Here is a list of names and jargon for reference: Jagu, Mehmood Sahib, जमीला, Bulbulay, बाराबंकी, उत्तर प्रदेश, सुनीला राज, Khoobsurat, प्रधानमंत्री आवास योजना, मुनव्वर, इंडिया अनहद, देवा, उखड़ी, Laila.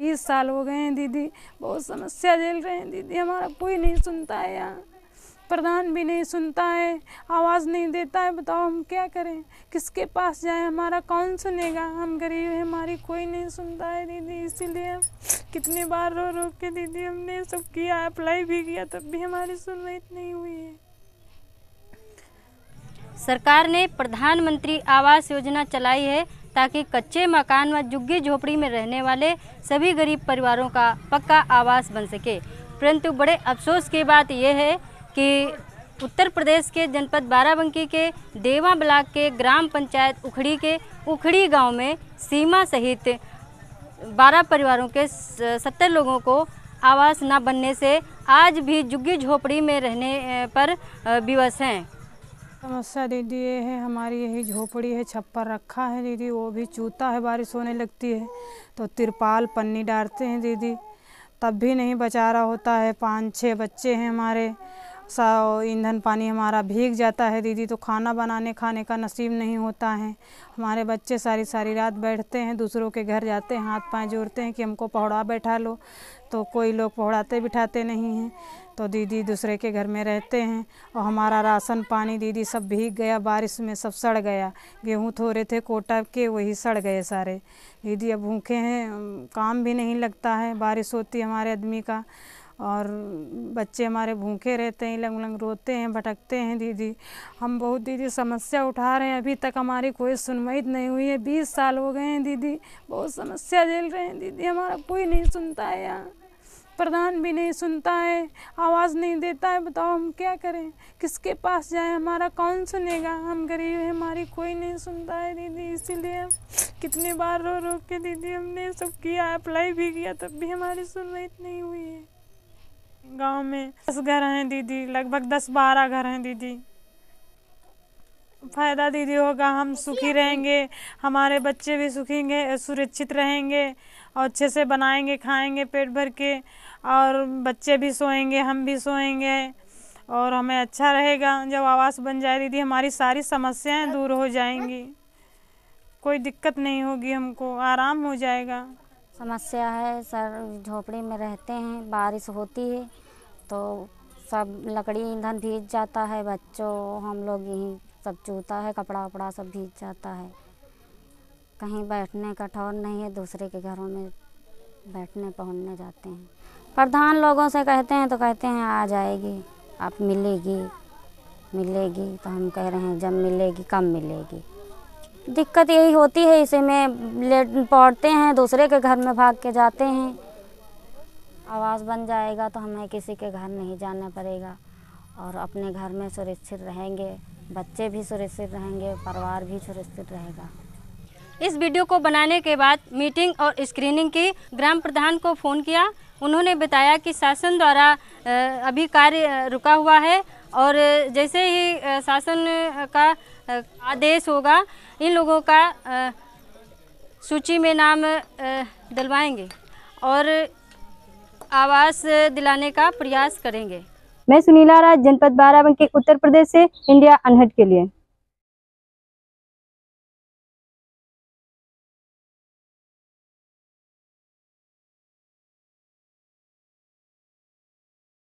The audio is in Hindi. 20 साल हो गए हैं दीदी, बहुत समस्या झेल रहे हैं दीदी। हमारा कोई नहीं सुनता है यहाँ, प्रधान भी नहीं सुनता है, आवाज़ नहीं देता है। बताओ हम क्या करें, किसके पास जाएं, हमारा कौन सुनेगा, हम गरीब हैं, हमारी कोई नहीं सुनता है दीदी। इसीलिए कितनी बार रो रो के दीदी हमने सब किया, अप्लाई भी किया, तब भी हमारी सुनवाई नहीं हुई है। सरकार ने प्रधानमंत्री आवास योजना चलाई है ताकि कच्चे मकान व झुग्गी झोपड़ी में रहने वाले सभी गरीब परिवारों का पक्का आवास बन सके, परंतु बड़े अफसोस की बात यह है कि उत्तर प्रदेश के जनपद बाराबंकी के देवा ब्लॉक के ग्राम पंचायत उखड़ी के उखड़ी गांव में सीमा सहित 12 परिवारों के 70 लोगों को आवास न बनने से आज भी झुग्गी झोपड़ी में रहने पर विवश हैं। समस्या दीदी ये है, हमारी यही झोपड़ी है, छप्पर रखा है दीदी, वो भी चूता है, बारिश होने लगती है तो तिरपाल पन्नी डालते हैं दीदी, तब भी नहीं बचा रहा होता है। 5-6 बच्चे हैं हमारे, ईंधन पानी हमारा भीग जाता है दीदी, तो खाना बनाने खाने का नसीब नहीं होता है। हमारे बच्चे सारी रात बैठते हैं, दूसरों के घर जाते हैं, हाथ पांव जोड़ते हैं कि हमको पहुड़ा बैठा लो, तो कोई लोग पहुड़ाते बिठाते नहीं हैं, तो दीदी दूसरे के घर में रहते हैं। और हमारा राशन पानी दीदी सब भीग गया, बारिश में सब सड़ गया, गेहूँ थोड़े थे कोटा के, वही सड़ गए सारे दीदी। अब भूखे हैं, काम भी नहीं लगता है, बारिश होती है हमारे आदमी का, और बच्चे हमारे भूखे रहते हैं, लंग लंग रोते हैं, भटकते हैं दीदी। हम बहुत दीदी समस्या उठा रहे हैं, अभी तक हमारी कोई सुनवाई नहीं हुई है। 20 साल हो गए हैं दीदी, बहुत समस्या झेल रहे हैं दीदी। हमारा कोई नहीं सुनता है यहाँ, प्रधान भी नहीं सुनता है, आवाज़ नहीं देता है। बताओ हम क्या करें, किसके पास जाएं, हमारा कौन सुनेगा, हम गरीब हैं, हमारी कोई नहीं सुनता है दीदी। इसीलिए कितनी बार रो रो के दीदी हमने सब किया, अप्लाई भी किया, तब भी हमारी सुनवाई नहीं हुई है। गांव में 10 घर हैं दीदी, लगभग 10-12 घर हैं दीदी। फायदा दीदी होगा, हम सुखी रहेंगे, हमारे बच्चे भी सुखेंगे, सुरक्षित रहेंगे, और अच्छे से बनाएंगे, खाएंगे पेट भर के, और बच्चे भी सोएंगे, हम भी सोएंगे, और हमें अच्छा रहेगा। जब आवास बन जाए दीदी हमारी सारी समस्याएं दूर हो जाएंगी, कोई दिक्कत नहीं होगी, हमको आराम हो जाएगा। समस्या है सर, झोपड़ी में रहते हैं, बारिश होती है तो सब लकड़ी ईंधन भीग जाता है, बच्चों हम लोग यहीं सब चूता है, कपड़ा वपड़ा सब भीग जाता है, कहीं बैठने का ठौर नहीं है, दूसरे के घरों में बैठने पहुँचने जाते हैं। प्रधान लोगों से कहते हैं तो कहते हैं आ जाएगी, आप मिलेगी, तो हम कह रहे हैं जब मिलेगी कब मिलेगी। दिक्कत यही होती है, इसे में लेट पड़ते हैं, दूसरे के घर में भाग के जाते हैं। आवास बन जाएगा तो हमें किसी के घर नहीं जाना पड़ेगा, और अपने घर में सुरक्षित रहेंगे, बच्चे भी सुरक्षित रहेंगे, परिवार भी सुरक्षित रहेगा। इस वीडियो को बनाने के बाद मीटिंग और स्क्रीनिंग की, ग्राम प्रधान को फ़ोन किया, उन्होंने बताया कि शासन द्वारा अभी कार्य रुका हुआ है, और जैसे ही शासन का आदेश होगा इन लोगों का सूची में नाम डलवाएंगे और आवास दिलाने का प्रयास करेंगे। मैं सुनीला राज, जनपद बाराबंकी, उत्तर प्रदेश से इंडिया अनहद के लिए।